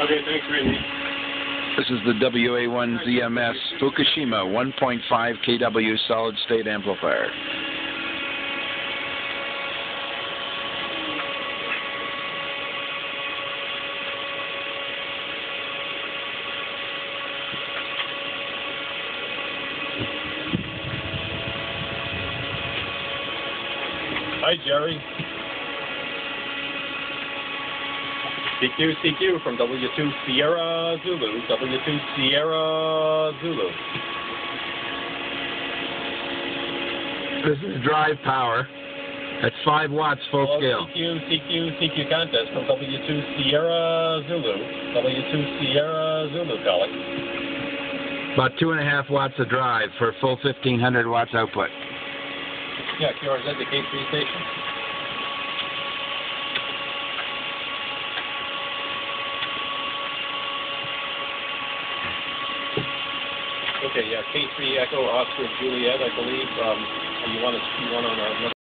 Okay, thanks, Randy. This is the WA1ZMS Fukushima 1.5 kW solid-state amplifier. Hi, Jerry. CQ from W2 Sierra Zulu. W2 Sierra Zulu. This is drive power. That's 5 watts full scale. CQ contest from W2 Sierra Zulu. W2 Sierra Zulu, calling. About 2.5 watts of drive for a full 1,500 watts output. Yeah, QRZ, the K3 station. Okay, yeah, K3 Echo Oscar Juliet, I believe. You want on our